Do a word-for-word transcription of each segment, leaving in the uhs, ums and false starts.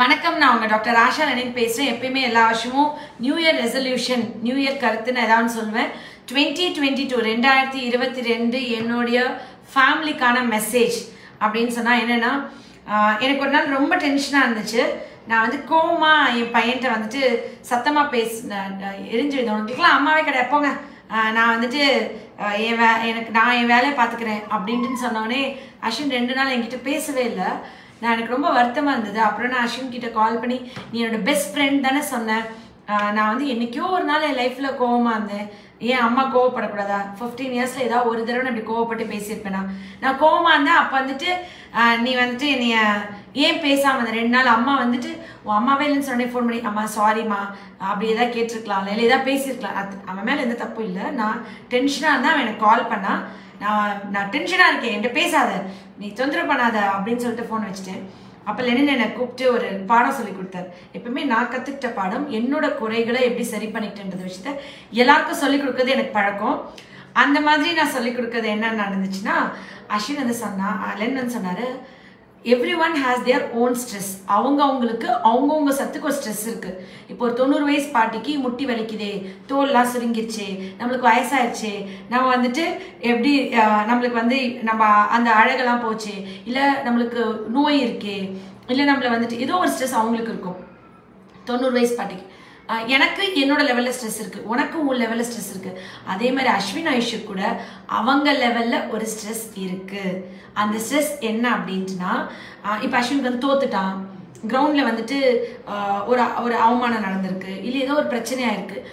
Vanakkam na unga Doctor Asha Lenin பேசுறேன். எப்பயுமே எல்லா வருஷமும் new year resolution new year கருத்துன்னு ஏதாவது சொல்வேன். twenty twenty-two twenty twenty-two என்னோட ஃபேமிலிக்கான மெசேஜ் அப்படினு சொன்னா என்னன்னா எனக்கு ஒரு நாள் ரொம்ப டென்ஷனா இருந்துச்சு. நான் வந்து கோமா என் பையன்ட்ட வந்துட்டு சத்தமா பேசி எரிஞ்சிடுது. உங்களுக்குலாம் அம்மாவே கிடையாது போங்க, நான் வந்துட்டு எனக்கு நான் என் வேலையை பார்த்துக்கிறேன் அப்படின்ட்டுன்னு சொன்னோடனே அஸ்வின் ரெண்டு நாள் என்கிட்ட பேசவே இல்லை. நான் எனக்கு ரொம்ப வருத்தமாக இருந்தது. அப்புறம் நான் அஸ்வின் கிட்ட கால் பண்ணி நீ என்னோட பெஸ்ட் ஃப்ரெண்ட் தானே சொன்னேன், நான் வந்து என்றைக்கோ ஒரு நாள் என் லைஃப்பில் கோவமாக இருந்தேன், ஏன் அம்மா கோவப்படக்கூடாதா? ஃபிஃப்டீன் இயர்ஸில் ஏதாவது ஒரு தடவை இப்படி கோவப்பட்டு பேசியிருப்பேனா? நான் கோவமாக இருந்தேன். அப்போ வந்துட்டு நீ வந்துட்டு நீ ஏன் பேசாமல் இருந்த ரெண்டு நாள் அம்மா வந்துட்டு உன் அம்மாவே இல்லைன்னு சொன்னே ஃபோன் பண்ணி அம்மா சாரிம்மா அப்படி எதாவது கேட்டிருக்கலாம் இல்லை எதாவது பேசியிருக்கலாம். அது அவன் மேலே எந்த தப்பும் இல்லை. நான் டென்ஷனாக இருந்தால் அவன் எனக்கு கால் பண்ணான், நான் நான் டென்ஷனாக இருக்கேன் என்கிட்ட பேசாத நீ தொந்தரவு பண்ணாத அப்படின்னு சொல்லிட்டு ஃபோன் வச்சுட்டேன். அப்போ லெனின் என்னை கூப்பிட்டு ஒரு பாடம் சொல்லி கொடுத்தார். எப்பவுமே நான் கற்றுக்கிட்ட பாடம் என்னோட குறைகளை எப்படி சரி பண்ணிக்கிட்டேன்றது விஷயத்த எல்லாருக்கும் சொல்லிக் கொடுக்குறது எனக்கு பழக்கம். அந்த மாதிரி நான் சொல்லிக் கொடுக்குறது என்ன நடந்துச்சுன்னா அஸ்வின் வந்து சொன்னா லெனின் வந்து சொன்னார் every one has their own stress. அவங்க அவங்களுக்கு அவங்கவுங்க சத்துக்கு ஒரு ஸ்ட்ரெஸ் இருக்குது. இப்போ ஒரு தொண்ணூறு வயசு பாட்டிக்கு முட்டி வலிக்குதே, தோல்லாம் சுருங்கிடுச்சு, நம்மளுக்கு வயசாயிடுச்சு, நம்ம வந்துட்டு எப்படி நம்மளுக்கு வந்து நம்ம அந்த அழகெல்லாம் போச்சு, இல்லை நம்மளுக்கு நோய் இருக்கே, இல்லை நம்மளை வந்துட்டு ஏதோ ஒரு ஸ்ட்ரெஸ் அவங்களுக்கு இருக்கும் தொண்ணூறு வயசு பாட்டிக்கு. எனக்கு என்னோட லெவலில் ஸ்ட்ரெஸ் இருக்குது, உனக்கு உன் லெவலில் ஸ்ட்ரெஸ் இருக்குது. அதே மாதிரி அஸ்வின் ஆயுஷு கூட அவங்க லெவலில் ஒரு ஸ்ட்ரெஸ் இருக்குது. அந்த ஸ்ட்ரெஸ் என்ன அப்படின்ட்டுனா இப்போ அஸ்வினுக்கு வந்து தோத்துட்டான், கிரவுண்டில் வந்துட்டு ஒரு ஒரு அவமானம் நடந்திருக்கு, இல்லை ஏதோ ஒரு பிரச்சனையாக இருக்குது.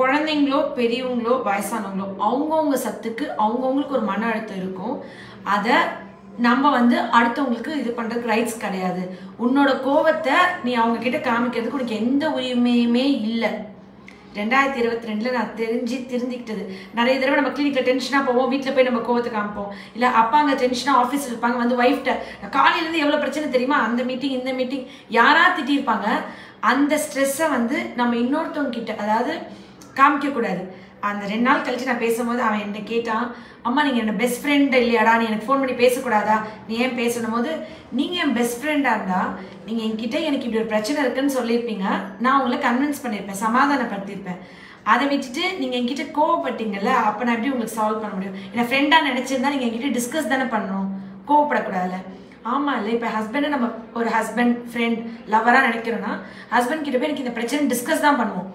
குழந்தைங்களோ பெரியவங்களோ வயசானவங்களோ அவங்கவுங்க சத்துக்கு அவங்கவுங்களுக்கு ஒரு மன அழுத்தம் இருக்கும். அதை நம்ம வந்து அடுத்தவங்களுக்கு இது பண்ணுறதுக்கு ரைட்ஸ் கிடையாது. உன்னோட கோபத்தை நீ அவங்கக்கிட்ட காமிக்கிறதுக்கு உனக்கு எந்த உரிமையுமே இல்லை. ரெண்டாயிரத்தி இருபத்தி ரெண்டில் நான் தெரிஞ்சு திருந்திக்கிட்டது. நிறைய தடவை நம்ம கிளினிக்கில் டென்ஷனாக போவோம், வீட்டில் போய் நம்ம கோவத்தை காமிப்போம், இல்லை அப்பா அங்கே டென்ஷனாக ஆஃபீஸில் இருப்பாங்க, வந்து ஒய்ஃப்ட்ட காலையிலேருந்து எவ்வளோ பிரச்சனை தெரியுமா, அந்த மீட்டிங் இந்த மீட்டிங் யாராக திட்டியிருப்பாங்க. அந்த ஸ்ட்ரெஸ்ஸை வந்து நம்ம இன்னொருத்தவங்கக்கிட்ட அதாவது காமிக்கக்கூடாது. அந்த ரெண்டு நாள் கழிச்சு நான் பேசும்போது அவன் என்னை கேட்டான் அம்மா நீங்கள் என்னோட பெஸ்ட் ஃப்ரெண்டு இல்லையாடா, நீ எனக்கு ஃபோன் பண்ணி பேசக்கூடாதா, நீ ஏன் பேசணும் போது நீங்கள் என் பெஸ்ட் ஃப்ரெண்டாக இருந்தால் நீங்கள் என்கிட்ட எனக்கு இப்படி ஒரு பிரச்சனை இருக்குன்னு சொல்லியிருப்பீங்க, நான் உங்களை கன்வின்ஸ் பண்ணியிருப்பேன், சமாதானப்படுத்தியிருப்பேன். அதை விட்டுட்டு நீங்கள் என்கிட்ட கோவப்பட்டீங்கல்ல, அப்போ நான் எப்படி உங்களுக்கு சால்வ் பண்ண முடியும்? என்னை ஃப்ரெண்டாக நினச்சிருந்தா நீங்கள் என்கிட்ட டிஸ்கஸ் தானே பண்ணணும், கோவப்படக்கூடாதுல்ல. ஆமாம் இல்லை, இப்போ ஹஸ்பண்டை நம்ம ஒரு ஹஸ்பண்ட் ஃப்ரெண்ட் லவராக நினைக்கிறோன்னா ஹஸ்பண்ட் கிட்ட போய் எனக்கு இந்த பிரச்சனை டிஸ்கஸ் தான் பண்ணுவோம்.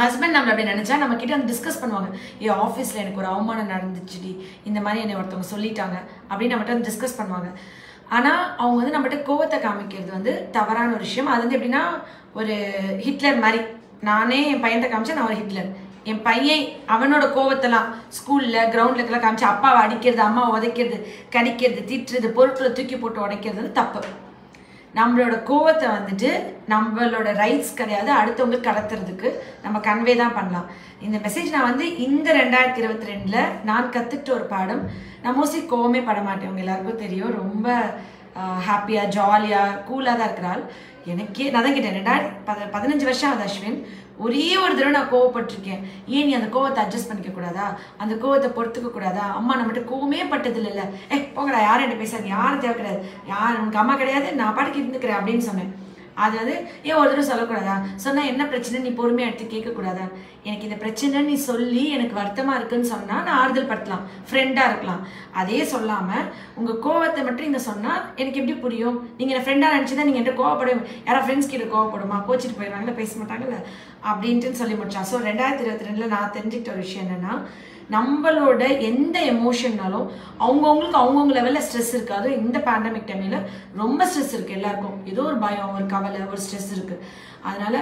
ஹஸ்பண்ட் நம்மளை அப்படி நினச்சா நம்மக்கிட்ட வந்து டிஸ்கஸ் பண்ணுவாங்க, ஏ ஆஃபீஸில் எனக்கு ஒரு அவமானம் நடந்துச்சுடி, இந்த மாதிரி என்னை ஒருத்தவங்க சொல்லிட்டாங்க அப்படின்னு நம்மகிட்ட வந்து டிஸ்கஸ் பண்ணுவாங்க. ஆனால் அவங்க வந்து நம்மகிட்ட கோவத்தை காமிக்கிறது வந்து தவறான ஒரு விஷயம். அது வந்து எப்படின்னா ஒரு ஹிட்லர் மாதிரி, நானே என் பையன்கிட்ட காமிச்சேன் நான் ஒரு ஹிட்லர், என் பையன் அவனோட கோவத்தெல்லாம் ஸ்கூலில் கிரவுண்டில் காமிச்சு அப்பாவை அடிக்கிறது அம்மாவை உதைக்கிறது கடிக்கிறது திட்டுறது பொருட்களை தூக்கி போட்டு உடைக்கிறது வந்து தப்பு. நம்மளோட கோவத்தை வந்துட்டு நம்மளோட ரைட்ஸ் கிடையாது, அடுத்தவங்களுக்கு கடத்துறதுக்கு நம்ம கன்வே தான் பண்ணலாம். இந்த மெசேஜ் நான் வந்து இந்த ரெண்டாயிரத்தி இருபத்தி ரெண்டில் நான் கற்றுக்கிட்ட ஒரு பாடம். நான் மோஸ்ட்லி கோவமே பட மாட்டேன், அவங்க எல்லாருக்கும் தெரியும், ரொம்ப ஹாப்பியாக ஜாலியாக கூலாக தான் இருக்கிறாள். எனக்கே நான் தான் கேட்டேன் ரெண்டாயிரத்தி பதினஞ்சு வருஷம் ஆகுது அஸ்வின், ஒரே ஒரு தடவை நான் கோவப்பட்டிருக்கேன், ஏன் நீ அந்த கோவத்தை அட்ஜஸ்ட் பண்ணிக்க கூடாதா, அந்த கோவத்தை பொறுத்துக்க கூடாதா? அம்மா நம்மகிட்ட கோவமே பட்டது இல்லை, ஏ போங்கடா யாரும் என்ன பேசாது, யாரும் தேவை கிடையாது, யார் உனக்கு அம்மா கிடையாது, நான் பாட்டுக்கு இருந்துக்கிறேன் அப்படின்னு சொன்னேன். அது வந்து ஏன் ஒரு தடவை சொல்லக்கூடாதா, சொன்னால் என்ன பிரச்சனை நீ பொறுமையாக எடுத்து கேட்கக்கூடாதா? எனக்கு இந்த பிரச்சனை நீ சொல்லி எனக்கு வருத்தமாக இருக்குன்னு சொன்னால் நான் ஆறுதல் படுத்தலாம், ஃப்ரெண்டாக இருக்கலாம். அதே சொல்லாமல் உங்கள் கோவத்தை மட்டும் நீங்கள் சொன்னால் எனக்கு எப்படி புரியும்? நீங்கள் என்ன ஃப்ரெண்டாக நினச்சி தான் நீங்கள் என்கிட்ட கோவப்படுவேன், யாராவது ஃப்ரெண்ட்ஸ் கிட்ட கோவப்படுமா, கோச்சிட்டு போயிடுவாங்களா, பேச மாட்டாங்கல்ல அப்படின்ட்டுன்னு சொல்லி முடிச்சான். ஸோ ரெண்டாயிரத்தி இருபத்தி ரெண்டில் நான் தெரிஞ்சுக்கிட்ட ஒரு விஷயம் என்னென்னா நம்மளோட எந்த எமோஷன்னாலும் அவங்கவுங்களுக்கு அவங்கவுங்க லெவலில் ஸ்ட்ரெஸ் இருக்குது. அதுவும் இந்த பேண்டமிக் டைமில் ரொம்ப ஸ்ட்ரெஸ் இருக்குது, எல்லாருக்கும் ஏதோ ஒரு பயம் ஒரு கவலை ஒரு ஸ்ட்ரெஸ் இருக்குது. அதனால்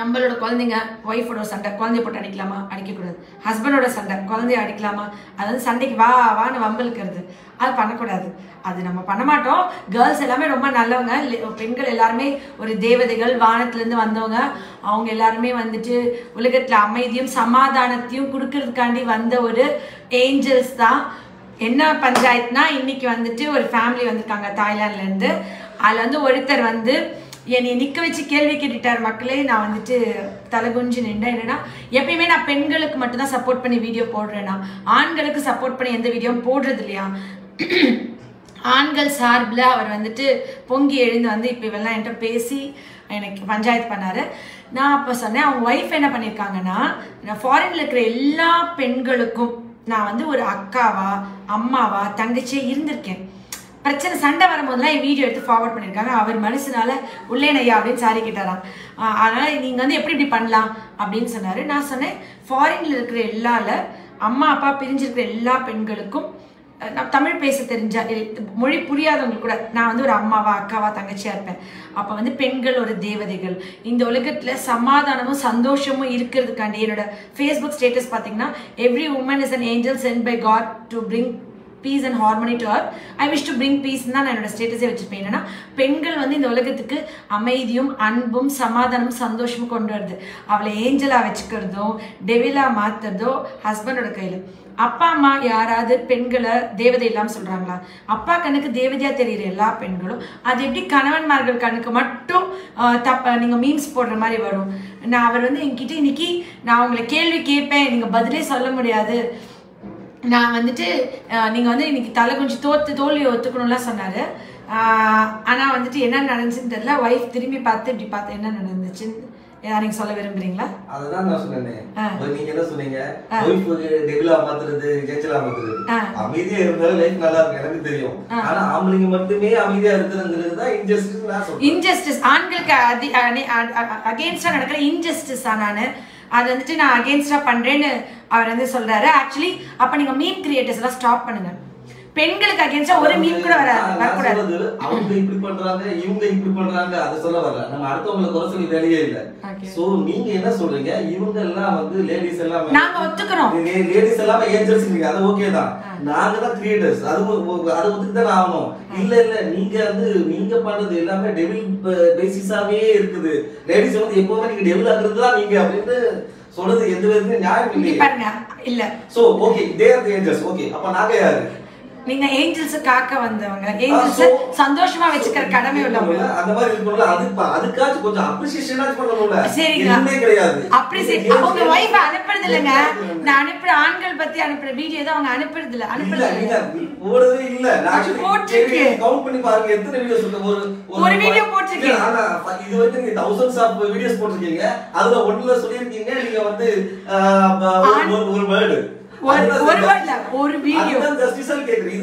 நம்மளோட குழந்தைங்க ஒய்ஃபோட சண்டை குழந்தைய போட்டு அடிக்கலாமா, அடிக்கக்கூடாது. ஹஸ்பண்டோட சண்டை குழந்தைய அடிக்கலாமா, அதாவது சண்டைக்கு வா வான்னு வம்பலுக்கிறது, அது பண்ணக்கூடாது, அது நம்ம பண்ண மாட்டோம். கேர்ள்ஸ் எல்லாமே ரொம்ப நல்லவங்க, பெண்கள் எல்லாருமே ஒரு தேவதைகள், வானத்துலேருந்து வந்தவங்க, அவங்க எல்லாருமே வந்துட்டு உலகத்தில் அமைதியும் சமாதானத்தையும் கொடுக்கறதுக்காண்டி வந்த ஒரு ஏஞ்சல்ஸ் தான். என்ன பஞ்சாயத்துனா இன்னைக்கு வந்துட்டு ஒரு ஃபேமிலி வந்திருக்காங்க தாய்லாந்துலேருந்து, அதில் வந்து ஒருத்தர் வந்து என்னை நிற்க வச்சு கேள்வி கேட்டுட்டார். மக்களே நான் வந்துட்டு தலைகுஞ்சு நின்றேன். என்னன்னா எப்பயுமே நான் பெண்களுக்கு மட்டும்தான் சப்போர்ட் பண்ணி வீடியோ போடுறேன்னா, ஆண்களுக்கு சப்போர்ட் பண்ணி எந்த வீடியோவும் போடுறது இல்லையா? ஆண்கள் சார்பில் அவர் வந்துட்டு பொங்கி எழுந்து வந்து இப்போ இவெல்லாம் என்கிட்ட பேசி எனக்கு பஞ்சாயத்து பண்ணாரு. நான் அப்போ சொன்னேன், அவங்க ஒய்ஃப் என்ன பண்ணியிருக்காங்கன்னா, நான் ஃபாரினில் இருக்கிற எல்லா பெண்களுக்கும் நான் வந்து ஒரு அக்காவா அம்மாவா தங்கச்சியே இருந்திருக்கேன். பிரச்சனை சண்டை வரும்போதெல்லாம் என் வீடியோ எடுத்து ஃபார்வர்ட் பண்ணியிருக்காங்க. அவர் மனசுனால உள்ளேனையா அப்படின்னு சாரி கேட்டாராம். அதனால் நீங்கள் வந்து எப்படி இப்படி பண்ணலாம் அப்படின்னு சொன்னார். நான் சொன்னேன், ஃபாரினில் இருக்கிற எல்லால அம்மா அப்பா பிரிஞ்சிருக்கிற எல்லா பெண்களுக்கும் நான் தமிழ் பேச தெரிஞ்ச மொழி புரியாதவங்களுக்கு கூட நான் வந்து ஒரு அம்மாவா அக்காவா தங்கச்சியா இருப்பேன். அப்போ வந்து பெண்கள் ஒரு தேவதைகள். இந்த உலகத்தில் சமாதானமும் சந்தோஷமும் இருக்கிறதுக்காண்டி என்னோட ஃபேஸ்புக் ஸ்டேட்டஸ் பார்த்தீங்கன்னா, every woman is an angel sent by God to bring peace and harmony to earth. I wish to bring பீஸ்ன்னு தான் நான் என்னோட ஸ்டேட்டஸே வச்சுருப்பேன். என்னன்னா, பெண்கள் வந்து இந்த உலகத்துக்கு அமைதியும் அன்பும் சமாதானமும் சந்தோஷமும் கொண்டு வருது. அவளை ஏஞ்சலாக வச்சுக்கிறதோ டெவிலாக மாற்றுறதோ ஹஸ்பண்டோட கையில். அப்பா அம்மா யாராவது பெண்களை தேவதை இல்லாமல் சொல்கிறாங்களா? அப்பா கண்ணுக்கு தேவதையாக தெரிகிற எல்லா பெண்களும் அது எப்படி கணவன்மார்கள் கண்ணுக்கு மட்டும் தப்பா நீங்கள் மீம்ஸ் போடுற மாதிரி வரும். நான் அவர் வந்து என்கிட்ட இன்னைக்கு நான் உங்களை கேள்வி கேட்பேன், நீங்கள் பதிலே சொல்ல முடியாது, நான் வந்துட்டு நீங்கள் வந்து இன்னைக்கு தலை கொஞ்சம் தோற்று தோல்வியை ஒத்துக்கணும்லாம் சொன்னார். ஆனால் வந்துட்டு என்ன நடந்துச்சுன்னு தெரியல. ஒய்ஃப் திரும்பி பார்த்து இப்படி பார்த்து என்ன நடந்துச்சுன்னு யாரையும் சொல்ல விரும்புறீங்களா? அதுதான் நான் சொன்னேன். நீங்க என்ன சொன்னீங்க, டெபிலா மாத்துறது கேச்சலா மாத்துறது. அமைதியா இருந்தாலும் லைஃப் நல்லா இருக்கு எனக்கு தெரியும். ஆனா ஆம்பளைங்க மட்டுமே அமைதியா இருக்கிறதுங்கிறது தான் இன்ஜஸ்டிஸ். நான் சொல்றேன் இன்ஜஸ்டிஸ் ஆண்களுக்கு அகெயின்ஸ்டா நடக்கிற இன்ஜஸ்டிஸ். ஆனானு அது வந்துட்டு நான் அகெயின்ஸ்டா பண்றேன்னு அவர் வந்து சொல்றாரு. ஆக்சுவலி அப்ப நீங்க மீம் கிரியேட்டர்ஸ் எல்லாம் ஸ்டாப் பண்ணுங்க. பெண்களுக்கு அகெயின்ஸ்டா ஒரு மீம் கூட வரக்கூடாது. அவங்க இப்படி பண்றாங்க இவங்க இப்படி பண்றாங்க அதை சொல்ல வரல. நம்ம அடுத்தவங்களை குறை சொல்லி வேலையே இல்லை. சோ நீங்க என்ன சொல்றீங்க, இவங்க எல்லாம் வந்து லேடிஸ் எல்லாம் நாங்க ஒத்துக்கிறோம், லேடிஸ் எல்லாம் ஏஞ்சல்ஸ் நீங்க அது ஓகே தான், நாங்க தான் கிரியேட்டர்ஸ், அது அதை ஒத்துக்கு தானே ஆகணும். இல்ல இல்ல நீங்க வந்து நீங்க பண்றது எல்லாமே டெவில் பேசிஸாவே இருக்குது, லேடிஸ் வந்து எப்பவுமே நீங்க டெவில் ஆகுறது தான் நீங்க அப்படின்னு சொல்றது எந்த விதத்துல நியாயம் இல்லை இல்ல. So okay they are the angels, okay அப்ப நாங்க யாரு? நீங்க ஏஞ்சல்ஸ் காக்க வந்தவங்க, ஏஞ்சல்ஸ் சந்தோஷமா வச்சுக்கிற கடமை உள்ளவங்க. அந்த மாதிரி இருக்கும்ல, அதுக்கு அதுக்காச்சும் கொஞ்சம் அப்ரிசியேஷன் ஆச்சு பண்ணணும்ல. சரிங்க, எதுமே கிடையாது அப்ரிசியேட். அவங்க வைஃப் அனுப்புறது இல்லங்க, நான் அனுப்புற ஆண்கள் பத்தி அனுப்புற வீடியோ தான் அவங்க அனுப்புறது இல்ல. அனுப்புறது இல்ல, போடுறதே இல்ல. நான் போட்டுருக்கேன், கவுண்ட் பண்ணி பாருங்க எத்தனை வீடியோஸ் இருக்கு. ஒரு ஒரு வீடியோ போட்டுருக்கேன். ஆனா இது வந்து நீங்க தௌசண்ட்ஸ் ஆஃப் வீடியோஸ் போட்டுருக்கீங்க. அதுல ஒண்ணுல சொல்லிருக்கீங்க நீங்க வந்து ஒரு வேர்டு ஒரு வீடியோ பாருங்க.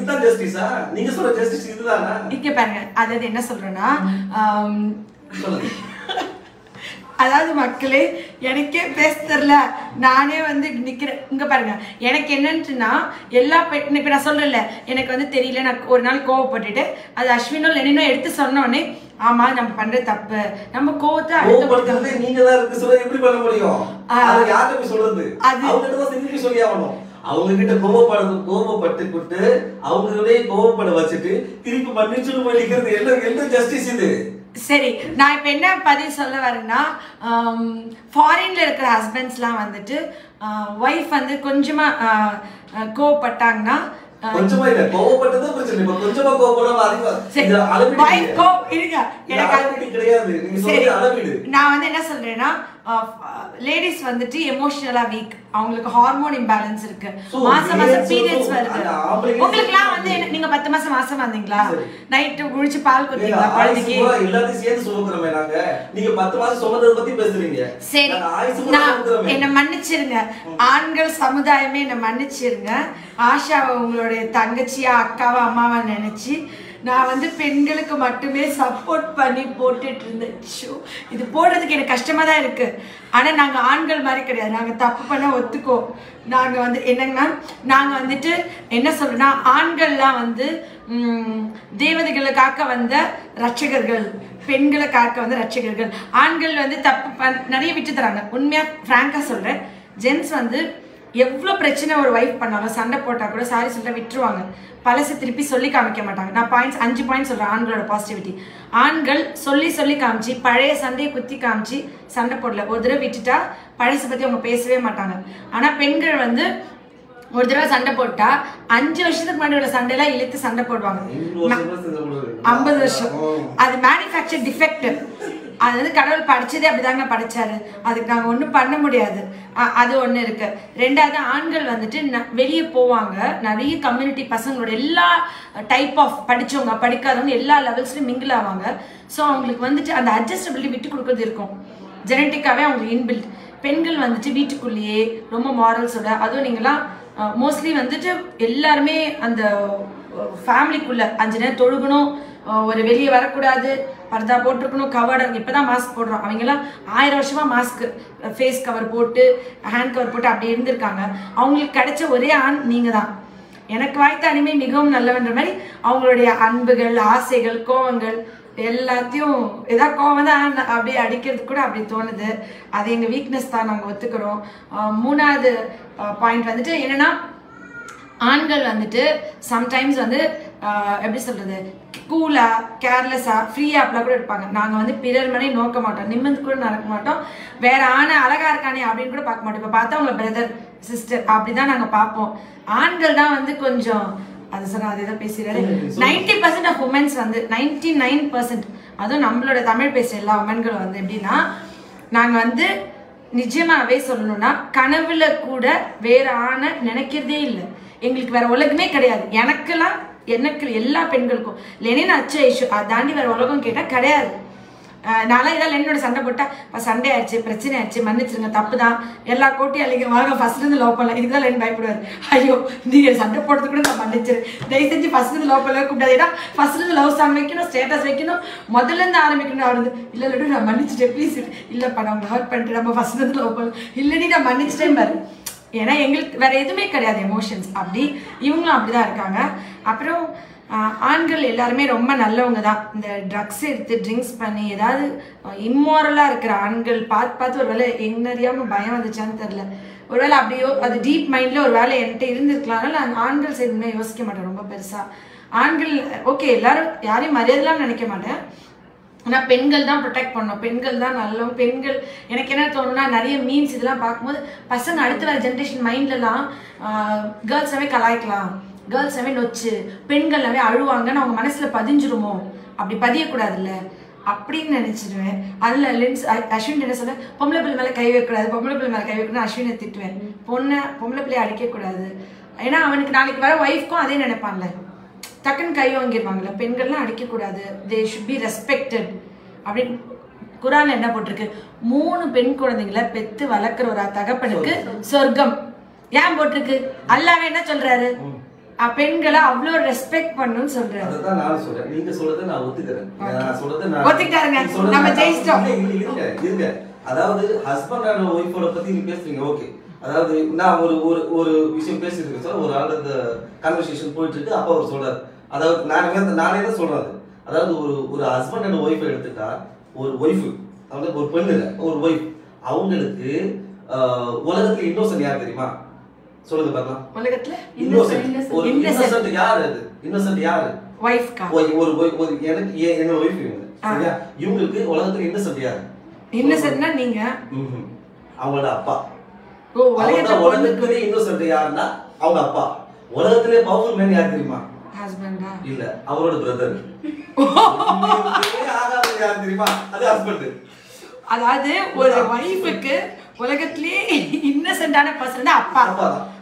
என்ன சொல்றேன்னா, அதாவது மக்களே எனக்கே பேச தெரியல, நானே வந்து நிக்கிறேன். இங்க பாருங்க, எனக்கு என்னன்ட்டுன்னா எல்லா பெண் இப்ப நான் சொல்றேன்ல, எனக்கு வந்து தெரியல, நான் ஒரு நாள் கோவப்பட்டுட்டு அது அஸ்வினோ லெனினோ எடுத்து சொன்னோடனே ஆமா நம்ம பண்ற தப்பு, நம்ம கோவத்தை அவங்க கிட்ட கோபப்பட கோபப்பட்டு கொண்டு அவங்களே கோபப்பட வச்சுட்டு திருப்பி மன்னிச்சு வலிக்கிறது எல்லாம் என்ன ஜஸ்டிஸ் இது? சரி, நான் இப்போ என்ன பதிவு சொல்ல வரேன்னா, ஃபாரினில் இருக்கிற ஹஸ்பண்ட்ஸ்லாம் வந்துட்டு ஒய்ஃப் வந்து கொஞ்சமாக கோவப்பட்டாங்கன்னா என்ன சொல்றேன்னா, லேடிஸ் வந்துட்டு எமோஷனலா வீக், அவங்களுக்கு ஹார்மோன் இம்பேலன்ஸ் இருக்கு, மாசம் மாசம் பீரியட்ஸ் வருது. உங்களுக்கு எல்லாம் வந்து நீங்க பத்து மாசம் மாசம் வந்தீங்களா? நைட்டு குளிச்சு பால் குடிச்சீங்களா குழந்தைக்கு? எல்லாத்தையும் சேர்த்து சொல்லுங்கறமே நாங்க. நீங்க பத்து மாசம் சுமந்தத பத்தி பேசுறீங்க. சரி, என்ன மன்னிச்சிருங்க ஆண்கள் சமுதாயமே, என்ன மன்னிச்சிருங்க. ஆஷாவை உங்களுடைய தங்கச்சியா அக்காவா அம்மாவா நினைச்சு நான் வந்து பெண்களுக்கு மட்டுமே சப்போர்ட் பண்ணி போட்டுட்டு இருந்தேன். இது போடுறதுக்கு எனக்கு கஷ்டமாக தான் இருக்குது. ஆனால் நாங்கள் ஆண்கள் மாதிரி கிடையாது, நாங்கள் தப்பு பண்ண ஒத்துக்கோம். நாங்கள் வந்து என்னங்கன்னா, நாங்கள் வந்துட்டு என்ன சொல்றோன்னா, ஆண்கள்லாம் வந்து தேவதைகளை காக்க வந்த ரட்சகர்கள், பெண்களை காக்க வந்த ரட்சகர்கள். ஆண்கள் வந்து தப்பு பண் நிறைய விட்டு தராங்க. உண்மையாக ஃப்ராங்காக சொல்கிறேன், ஜென்ஸ் வந்து எவ்வளோ பிரச்சனை ஒரு ஒய்ஃப் பண்ணாலும் சண்டை போட்டால் கூட சாரி சொல்லிட்டு விட்டுருவாங்க. பழசை திருப்பி சொல்லி காமிக்க மாட்டாங்க. நான் பாயிண்ட்ஸ் அஞ்சு பாயிண்ட் சொல்கிறேன் ஆண்களோட பாசிட்டிவிட்டி. ஆண்கள் சொல்லி சொல்லி காமிச்சு பழைய சண்டையை குத்தி காமிச்சு சண்டை போடல, ஒரு தடவை விட்டுட்டா பழசை பற்றி அவங்க பேசவே மாட்டாங்க. ஆனால் பெண்கள் வந்து ஒரு தடவை சண்டை போட்டா five வருஷத்துக்கு முன்னாடி உள்ள சண்டைல இழுத்து சண்டை போடுவாங்க fifty வருஷம் அது manufactured defect அது வந்து கடவுள் படிச்சதே அப்படிதாங்க படிச்சாரு அதுக்கு நாம ஒண்ணும் பண்ண முடியாது அது ஒண்ணு இருக்கு ரெண்டாவது ஆண்கள் வந்துட்டு வெளிய போவாங்க நிறைய கம்யூனிட்டி பசங்களோட எல்லா டைப் ஆஃப் படிச்சவங்க படிக்காதவங்க எல்லா லெவல்ஸ்லயும் mingle ஆவாங்க சோ அவங்களுக்கு வந்துட்டு அந்த அட்ஜஸ்டபிலிட்டி விட்டு கொடுக்கிறது இருக்கும் ஜெனெடிக்காவே அவங்க இன்பில்ட் பெண்கள் வந்துட்டு வீட்டுக்குள்ளே ரொம்ப மாரல்ஸோட அதுவும் நீங்கலாம் மோஸ்ட்லி வந்துட்டு எல்லாரும் அந்த ஃபேமிலிக்குள்ள அஞ்சனே தொழுகணும் ஒரு வெளிய வர கூடாது பர்தா போட்டுக்கணும் கவர் இப்பதான் மாஸ்க் போடுறோம் அவங்கலாம் one thousand வருஷமா மாஸ்க் ஃபேஸ் கவர் போட்டு ஹேண்ட் கவர் போட்டு அப்படியே இருந்திருக்காங்க அவங்களுக்கு கிடைச்ச ஒரே ஆண் நீங்கதான் எனக்கு வாய்த்த அனிமே மிகவும் நல்லவன்ற மாதிரி அவங்களுடைய அன்புகள் ஆசைகள் கோவங்கள் எல்லாத்தையும் ஏதா கோவமா அப்படியே அடிக்கிறது கூட அப்படி தோணுது அது எங்க வீக்னஸ் தான் நாங்க ஒத்துக்குறோம் மூணாவது பாயிண்ட் வந்துட்டு என்னன்னா ஆண்கள் வந்துட்டு sometimes வந்து எப்படி சொல்றது கூலா கேர்லெஸா ஃப்ரீயா அப்படி கூட இருப்பாங்க நாங்க வந்து பிறர் மணி நோக்க மாட்டோம் நிம்மதி கூட நடக்க மாட்டோம் வேற ஆன அழகா இருக்கானே அப்படின்னு கூட பார்க்க மாட்டோம் இப்ப பார்த்தா உங்க பிரதர் சிஸ்டர் அப்படிதான் நாங்க பார்ப்போம் ஆண்கள் தான் வந்து கொஞ்சம் அது சர அதேதான் பேசிறாரு ninety percent ஆஃப் வுமென்ஸ் வந்து ninety-nine percent அது நம்மளோட தமிழ் பேசற எல்லா வுமென்கள் வந்து எப்படினா நாங்க வந்து நிஜமாவே சொல்லணும்னா கனவுல கூட வேற ஆன நினைக்கிறதே இல்ல உங்களுக்கு வேற உலகமே கிடையாது எனக்குலாம் எனக்கு எல்லா பெண்களுக்கும் லெனின் அச்ச இஷு அதாண்டி வேற உலகம் கேட்டா கிடையாது நாளா இதால என்னோட சண்டை போட்டா சண்டே ஆச்சு பிரச்சனை ஆச்சு மன்னிச்சிருங்க தப்புதான் எல்லா கோட்டையும் அழிக்க வாங்க ஃபர்ஸ்ட் இருந்து லவ் பண்ணலாம் இதுக்குதான் லெனின் பயப்படுவாரு ஐயோ நீங்க சண்டை போடுறது கூட நான் மன்னிச்சிருக்கேன் தயவு செஞ்சு ஃபர்ஸ்ட் இருந்து லவ் பண்ணலாம் கூடாது ஏன்னா ஃபர்ஸ்ட் இருந்து லவ் சாங் வைக்கணும் ஸ்டேட்டஸ் வைக்கணும் முதல்ல இருந்து ஆரம்பிக்கணும் அவரு இல்ல இல்ல நான் மன்னிச்சுட்டேன் ப்ளீஸ் இல்லப்பா நான் ஹர்ட் பண்ணிட்டு நம்ம ஃபர்ஸ்ட் இருந்து லவ் பண்ணலாம் இல்லடி நான் மன்னிச்சிட்டேன் பாரு ஏன்னா எங்களுக்கு வேற எதுவுமே கிடையாது எமோஷன்ஸ் அப்படி இவங்களும் அப்படிதான் இருக்காங்க அப்புறம் ஆண்கள் எல்லாருமே ரொம்ப நல்லவங்க தான் இந்த ட்ரக்ஸ் எடுத்து ட்ரிங்க்ஸ் பண்ணி ஏதாவது இம்மாரலாக இருக்கிற ஆண்கள் பார்த்து பார்த்து ஒரு வேலை எங்க அறியாமல் பயம் வந்துச்சான்னு தெரில ஒரு வேலை அப்படியோ அது டீப் மைண்டில் ஒரு வேலை என்கிட்ட இருந்திருக்கலாம்னால நான் ஆண்கள் செய்யணுமே யோசிக்க மாட்டேன் ரொம்ப பெருசாக ஆண்கள் ஓகே எல்லாரும் யாரையும் மரியாதைலாம் நினைக்க மாட்டேன் ஆனால் பெண்கள் தான் ப்ரொடெக்ட் பண்ணணும் பெண்கள் தான் நல்லவங்க பெண்கள் எனக்கு என்ன தோணுன்னா நிறைய மீன்ஸ் இதெல்லாம் பார்க்கும்போது பசங்க அடுத்த வர ஜென்ரேஷன் மைண்ட்லலாம் கேர்ள்ஸாகவே கலாய்க்கலாம் கேர்ள்ஸ் எல்லாமே நொச்சு பெண்கள் எல்லாமே அழுவாங்கன்னு அவங்க மனசுல பதிஞ்சிருமோ அப்படி பதியக்கூடாதுல்ல அப்படின்னு நினைச்சிடுவேன் அதுல லென்ஸ் அஸ்வின் என்ன சொல்ல பொம்பளை பிள்ளை மேல கை வைக்கக்கூடாது பொம்பளை பிள்ளை மேல கை வைக்கணும்னு அஸ்வினை திட்டுவேன் பொண்ணை பொம்பளை பிள்ளைய அடிக்கக்கூடாது ஏன்னா அவனுக்கு நாளைக்கு வர ஒய்ஃப்க்கும் அதே நினைப்பான்ல டக்குன்னு கை வாங்கிடுவாங்கல்ல பெண்கள்லாம் அடிக்கக்கூடாது தே ஷுட் பி ரெஸ்பெக்டட் அப்படின்னு குரான்ல என்ன போட்டிருக்கு மூணு பெண் குழந்தைங்களை பெத்து வளர்க்குற ஒரு தகப்பனுக்கு சொர்க்கம் ஏன் போட்டிருக்கு அல்லாஹ் என்ன சொல்றாரு பெண்களை அவ்வளவு ரெஸ்பெக்ட் பண்ணணும் சொல்றேன் அதுதான் நான் சொல்றேன் நீங்க சொல்றத நான் ஒத்துக்கிறேன் நான் சொல்றத நான் ஒத்துக்கிறேங்க நம்ம ஜெயிச்சோம் இருங்க அதாவது ஹஸ்பண்ட் அண்ட் வைஃப்ோட பத்தி நீ பேசுறீங்க ஓகே அதாவது நான் ஒரு ஒரு விஷயம் பேசிட்டு இருக்கேன் சார் ஒரு ஆளு அந்த கன்வர்சேஷன் போயிட்டு இருக்கு அப்ப அவர் சொல்றாரு அதாவது நான் நானே தான் சொல்றாரு அதாவது ஒரு ஒரு ஹஸ்பண்ட் அண்ட் வைஃப் எடுத்துட்டா ஒரு வைஃப் அதாவது ஒரு பெண் இல்ல ஒரு வைஃப் அவங்களுக்கு உலகத்துல இன்னொசன் யார் தெரியுமா சொல்லுங்க பாக்கலாம் உலகத்துல இன்னோசன்ட் ஒரு இன்னோசன்ட் யார் அது இன்னோசன்ட் யார் வைஃப் கா ஒரு ஒரு எனக்கு என்ன வைஃப் இருக்கு சரியா இவங்களுக்கு உலகத்துல இன்னோசன்ட் யார் இன்னோசன்ட்னா நீங்க அவங்களோட அப்பா ஓ உலகத்துல உலகத்துல இன்னோசன்ட் யார்னா அவங்க அப்பா உலகத்துல பவர்ஃபுல் மேன் யார் தெரியுமா ஹஸ்பண்டா இல்ல அவரோட பிரதர் ஆகாது யார் தெரியுமா அது ஹஸ்பண்ட் அதாவது ஒரு வைஃப்க்கு உலகத்திலே இன்னசென்டான பர்சன் தான் அப்பா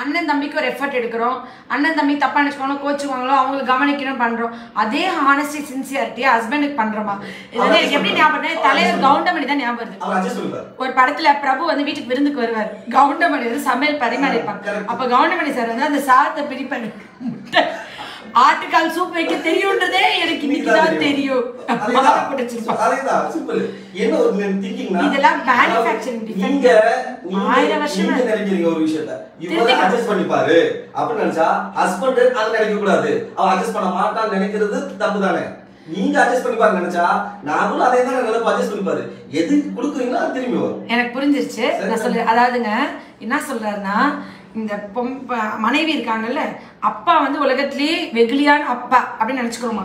அண்ணன் தம்பிக்கு ஒரு எஃபர்ட் எடுக்கிறோம் அண்ணன் தம்பி தப்பா நினைச்சுக்கணும் கோச்சுவாங்களோ அவங்களை கவனிக்கணும் பண்றோம் அதே ஹானஸ்டி சின்சியாரிட்டியா ஹஸ்பண்டுக்கு பண்றோமா எனக்கு எப்படி ஞாபகம் தலைவர் கவுண்டமணி தான் ஞாபகம் வருது ஒரு படத்துல பிரபு வந்து வீட்டுக்கு விருந்துக்கு வருவார் கவுண்டமணி வந்து சமையல் பரிமாறிப்பாங்க அப்ப கவுண்டமணி சார் வந்து அந்த சாதத்தை பிரிப்பாரு Article soup make it three நீங்க அட்ஜஸ்ட் பண்ணி பாருங்க நினைச்சா நானும் அதே தான் நல்லா அட்ஜஸ்ட் பண்ணி பாரு எது குடுக்குறீங்களோ அது திரும்பி வரும் எனக்கு புரிஞ்சிருச்சு நான் சொல்றேன் அதாவதுங்க என்ன சொல்றாருன்னா இந்த மனைவி இருக்காங்கல்ல அப்பா வந்து உலகத்திலே வெகுளியான அப்பா அப்படி நினைச்சுக்குறோமா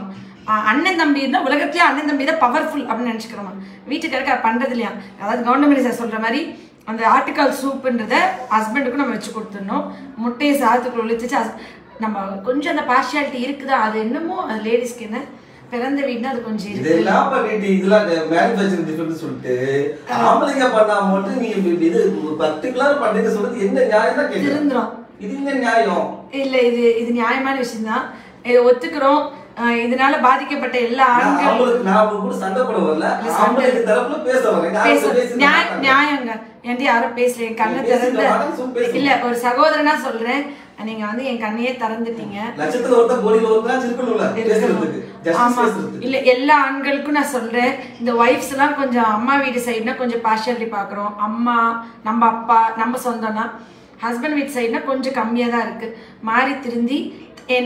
அண்ணன் தம்பி இருந்தா உலகத்திலே அண்ணன் தம்பி தான் பவர்ஃபுல் அப்படி நினைச்சுக்குறோமா வீட்டுக்காரங்க பண்றது இல்லையா அதாவது கவர்மெண்ட் சார் சொல்ற மாதிரி அந்த ஆர்டிகல் சூப்ன்றத ஹஸ்பண்டுக்கு நம்ம வெச்சு கொடுத்துறோம் முட்டையை சாத்துக்குள்ள ஒளிச்சிச்சு நம்ம கொஞ்சம் அந்த பார்ஷியாலிட்டி இருக்குதா அது என்னமோ லேடிஸ் கிட்ட பெறந்த வீட்ல அது கொஞ்சம் இது எல்லாம் பண்ணிட்டு இதெல்லாம் மேனுஃபேக்சரிங் டிஃபரன்ஸ் சொல்லிட்டு ஆம்பளைங்க பண்ணா மட்டும் நீ இது பர்టిక్యులர் பண்ணது சொல்றது என்ன நியாயம் தான் கேக்குறீங்க இது என்ன நியாயம் இல்ல இது இது நியாயமான விஷயம் தான் இது ஒத்துக்குறோம் இதனால பாதிக்கப்பட்ட எல்லா ஆண்களும் நான் கூட சண்டை போட வரல ஆம்பளைங்க தரப்புல பேச வரேன் நான் நியாயங்க ஏண்டி யாரோ பேசல கண்ணை திறந்து இல்ல ஒரு சகோதரனா சொல்றேன் நீங்க வந்து என் கண்ணையே திறந்துட்டீங்க லட்சத்துல ஒருத்த கோடியில ஒருத்தா சிரிக்கணும்ல பேசுறதுக்கு ஆமா இல்ல எல்லா ஆண்களுக்கும் நான் சொல்றேன் இந்த வைஃப்ஸ் எல்லாம் கொஞ்சம் அம்மா வீடு சைடுனா கொஞ்சம் பார்ஷியலி பாக்குறோம் அம்மா நம்ம அப்பா நம்ம சொந்தம்னா ஹஸ்பண்ட் வீட் சைடுனா கொஞ்சம் கம்மியா தான் இருக்கு மாறி திருந்தி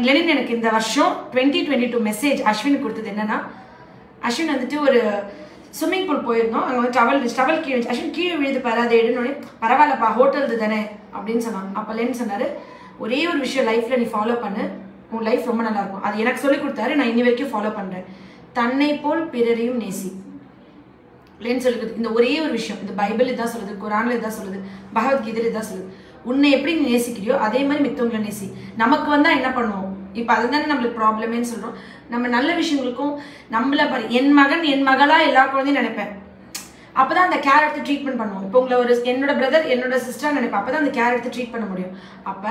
லெனின் எனக்கு இந்த வருஷம் twenty twenty-two மெசேஜ் அஸ்வின் கொடுத்தது என்னன்னா அஸ்வின் வந்துட்டு ஒரு ஸ்விம்மிங் பூல் போயிருந்தோம் அங்கே வந்து டவல் டவல் கீழே அஸ்வின் கீழே விழுது பாரு அதை எடுன்னு பரவாயில்லப்பா ஹோட்டல் தானே அப்படின்னு சொன்னாங்க அப்போ லெனின் சொன்னாரு ஒரே ஒரு விஷயம் லைஃப்ல நீ ஃபாலோ பண்ணு உன் லைஃப் ரொம்ப நல்லா இருக்கும் அது எனக்கு சொல்லி கொடுத்தாரு நான் இன்னி வரைக்கும் ஃபாலோ பண்றேன் தன்னை போல் பிறரையும் நேசி லென் சொல்லி இந்த ஒரே ஒரு விஷயம் இந்த பைபிள் இதான் சொல்லுது குரான்ல இதான் சொல்லுது பகவத்கீதையில இதான் சொல்லுது உன்னை எப்படி நீ நேசிக்கிறியோ அதே மாதிரி மித்தவங்களை நேசி நமக்கு வந்தா என்ன பண்ணுவோம் இப்போ அதுதானே நம்மளுக்கு ப்ராப்ளமேன்னு சொல்றோம் நம்ம நல்ல விஷயங்களுக்கும் நம்மள பாரு என் மகன் என் மகளா எல்லா குழந்தையும் நினைப்பேன் அப்பதான் அந்த கேர் எடுத்து ட்ரீட்மெண்ட் பண்ணுவோம் இப்போ உங்களை ஒரு என்னோட பிரதர் என்னோட சிஸ்டர் நினைப்பேன் அப்பதான் அந்த கேர் எடுத்து ட்ரீட் பண்ண முடியும் அப்ப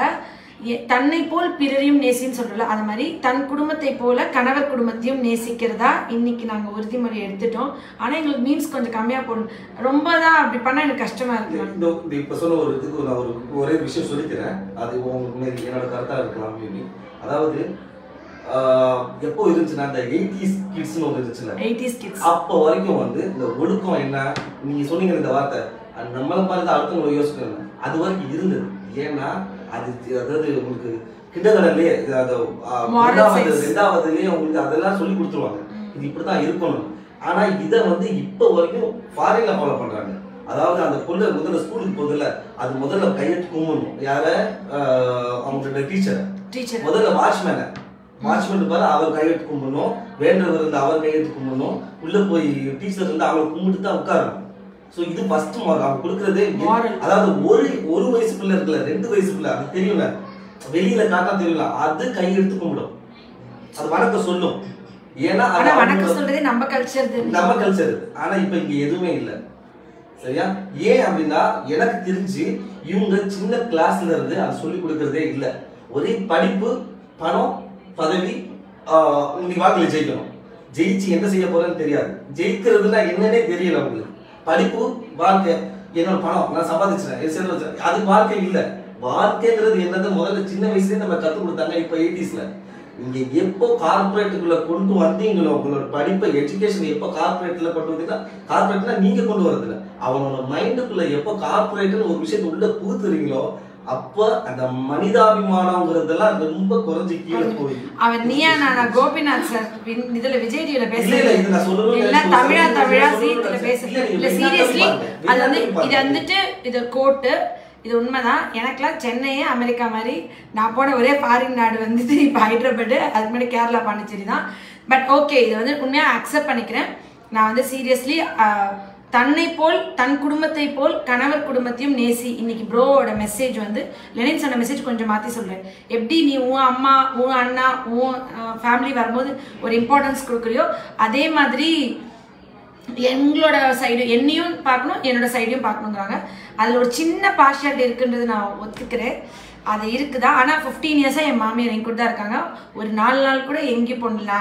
தன்னை போல் பிறரையும் நேசின்னு சொல்றோம்ல அது மாதிரி தன் குடும்பத்தை போல கணவர் குடும்பத்தையும் நேசிக்கிறதா இன்னைக்கு நாங்க உறுதிமொழி எடுத்துட்டோம் ஆனா எங்களுக்கு மீன்ஸ் கொஞ்சம் கம்மியா போடும் ரொம்ப தான் அப்படி பண்ண எனக்கு கஷ்டமா இருக்கு இப்ப சொல்ல ஒரு இதுக்கு நான் ஒரு ஒரே விஷயம் சொல்லிக்கிறேன் அது உங்களுக்கு என்னோட கருத்தா இருக்கலாம் அதாவது எப்போ இருந்துச்சுன்னா இந்த எயிட்டிஸ் கிட்ஸ்னு ஒன்று இருந்துச்சுன்னா எயிட்டிஸ் கிட்ஸ் அப்போ வரைக்கும் வந்து இந்த ஒழுக்கம் என்ன நீங்க சொன்னீங்க இந்த வார்த்தை நம்மளை பார்த்து அடுத்தவங்களை யோசிக்கணும் அது வரைக்கும் இருந்தது ஏன்னா அது அதாவது உங்களுக்கு கிண்டகடன்லயே ரெண்டாவதுலயே உங்களுக்கு அதெல்லாம் சொல்லி கொடுத்துருவாங்க இது இப்படிதான் இருக்கணும் ஆனா இதை வந்து இப்போ வரைக்கும் ஃபாரின்ல ஃபாலோ பண்றாங்க அதாவது அந்த பொண்ணு முதல்ல ஸ்கூலுக்கு போதில்ல அது முதல்ல கையெழுத்து கும்பணும் யார அவங்களோட டீச்சர் டீச்சர் முதல்ல வாட்ச்மேனை வாட்ச்மேன் பாரு அவர் கையெழுத்து கும்பணும் வேண்டவர் இருந்து அவர் கையெழுத்து கும்பணும் உள்ள போய் டீச்சர் இருந்து அவங்களை கும்பிட்டு தான் உட்காரணும் சோ இது ஃபர்ஸ்ட் அவங்க கொடுக்கறதே அதாவது ஒரு ஒரு வயசு பிள்ளை இருக்குல்ல ரெண்டு வயசு பிள்ளை அது தெரியல வெளியில காட்டா தெரியல அது கை எடுத்து கும்பிடும் அது வணக்கம் சொல்லும் ஏன்னா வணக்கம் சொல்றதே நம்ம கல்ச்சர் நம்ம கல்ச்சர் ஆனா இப்ப இங்க எதுவுமே இல்ல சரியா ஏன் அப்படின்னா எனக்கு தெரிஞ்சு இவங்க சின்ன கிளாஸ்ல இருந்து அது சொல்லி கொடுக்கறதே இல்ல ஒரே படிப்பு பணம் பதவி இன்னைக்கு வாக்குல ஜெயிக்கணும் ஜெயிச்சு என்ன செய்ய போறேன்னு தெரியாது ஜெயிக்கிறதுனா என்னன்னே தெரியல அவங்களுக்கு படிப்பு வாழ்க்கை என்னோட பணம் நான் சம்பாதிச்சேன் அது வாழ்க்கை இல்ல வாழ்க்கைங்கிறது என்னது முதல்ல சின்ன வயசுல நம்ம கத்து கொடுத்தாங்க இப்ப எயிட்டிஸ்ல நீங்க எப்போ கார்பரேட்டுக்குள்ள கொண்டு வந்தீங்களோ உங்களோட படிப்பை எஜுகேஷன் எப்போ கார்பரேட்ல கொண்டு வந்தீங்கன்னா கார்பரேட்னா நீங்க கொண்டு வரதுல அவங்களோட மைண்டுக்குள்ள எப்போ கார்பரேட்னு ஒரு விஷயத்த உள்ள புகுத்துறீங்களோ அப்ப அந்த மனிதாபிமானம்ங்கிறதெல்லாம் ரொம்ப குறைஞ்சி கீழே போய் அவன் நீயா நானா கோபிநாத் சார் இதுல விஜய் டிவில பேசுறேன் தமிழா தமிழா சீத்துல பேசுறேன் இல்ல சீரியஸ்லி அது வந்து இது வந்துட்டு இது கோட்டு இது உண்மைதான் எனக்குலாம் சென்னையே அமெரிக்கா மாதிரி நான் போன ஒரே ஃபாரின் நாடு வந்துட்டு இப்போ ஹைதராபாடு அது மாதிரி கேரளா பாண்டிச்சேரி தான் பட் ஓகே இது வந்து உண்மையாக அக்செப்ட் பண்ணிக்கிறேன் நான் வந்து சீரியஸ்லி தன்னை போல் தன் குடும்பத்தை போல் கணவர் குடும்பத்தையும் நேசி இன்னைக்கு ப்ரோவோட மெசேஜ் வந்து லெனின் சொன்ன மெசேஜ் கொஞ்சம் மாற்றி சொல்கிறேன் எப்படி நீ உன் அம்மா உன் அண்ணா உன் ஃபேமிலி வரும்போது ஒரு இம்பார்ட்டன்ஸ் கொடுக்குறியோ அதே மாதிரி எங்களோட சைடு என்னையும் பார்க்கணும் என்னோட சைடையும் பார்க்கணுங்கிறாங்க அதில் ஒரு சின்ன பார்ஷியாலிட்டி இருக்குன்றது நான் ஒத்துக்கிறேன் அது இருக்குதா ஆனா fifteen years ஆ என் மாமியார் எங்க கூட தான் இருக்காங்க ஒரு நாலு நாள் கூட எங்க போனல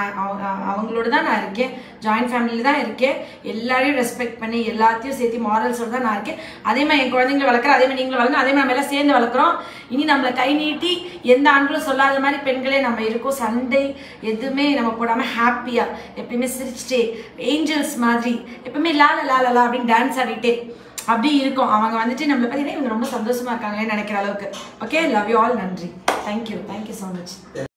அவங்களோட தான் நான் இருக்கேன் ஜாயின்ட் ஃபேமிலில தான் இருக்கேன் எல்லாரையும் ரெஸ்பெக்ட் பண்ணி எல்லாத்தையும் சேத்தி மோரல்ஸோட தான் நான் இருக்கேன் அதே மாதிரி என் குழந்தைகளை வளக்குற அதே மாதிரி நீங்களும் வளங்க அதே மாதிரி நம்ம எல்லாம் சேர்ந்து வளக்குறோம் இனி நம்மள கை நீட்டி எந்த ஆண்களும் சொல்லாத மாதிரி பெண்களே நம்ம இருக்கோம் சண்டை எதுமே நம்ம போடாம ஹாப்பியா எப்பவுமே சிரிச்சிட்டே ஏஞ்சல்ஸ் மாதிரி எப்பவுமே லாலலாலலா அப்படி டான்ஸ் ஆடிட்டே அப்படி இருக்கும் அவங்க வந்துட்டு நம்மள பத்தியே இவங்க ரொம்ப சந்தோஷமா இருக்காங்கன்னு நினைக்கிற அளவுக்கு ஓகே லவ் யூ ஆல் நன்றி thank you thank you so much